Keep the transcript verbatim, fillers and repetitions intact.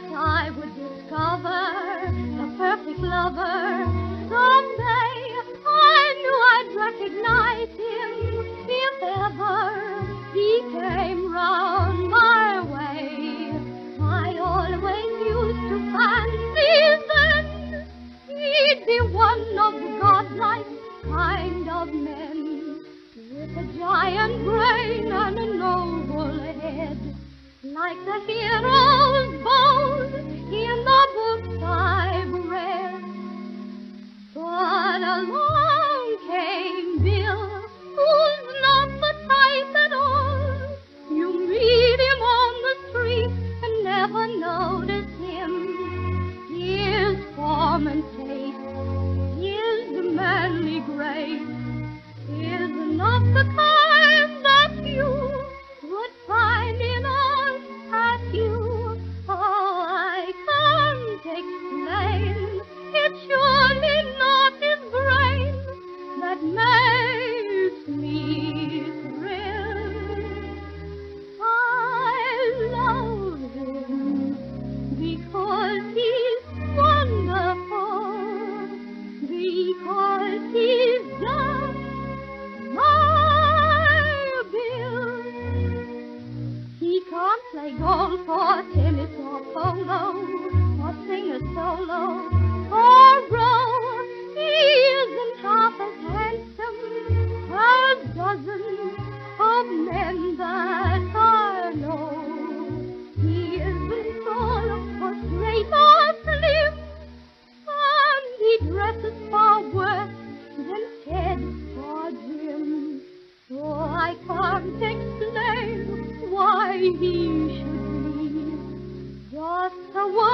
that I would discover the perfect lover. Someday I knew I'd recognize him if ever he came round my way. I always used to fancy then he'd be one of the godlike kind of men, with a giant brain and a noble head, like the heroes bold in the books I've read. But along came Bill, who's not the type at all. You meet him on the street and never notice him. His form and face, his manly grace, is not the kind that you would find in us at you. Oh, I can't explain, it's surely not his brain that makes me thrill. I love him because he's wonderful, because he's just play golf or tennis or polo or sing a solo or row. He isn't half as handsome as dozens of men that I know. He isn't tall or straight or slim, and he dresses far worse than Ted or Jim. So I can't explain why he should be just a woman.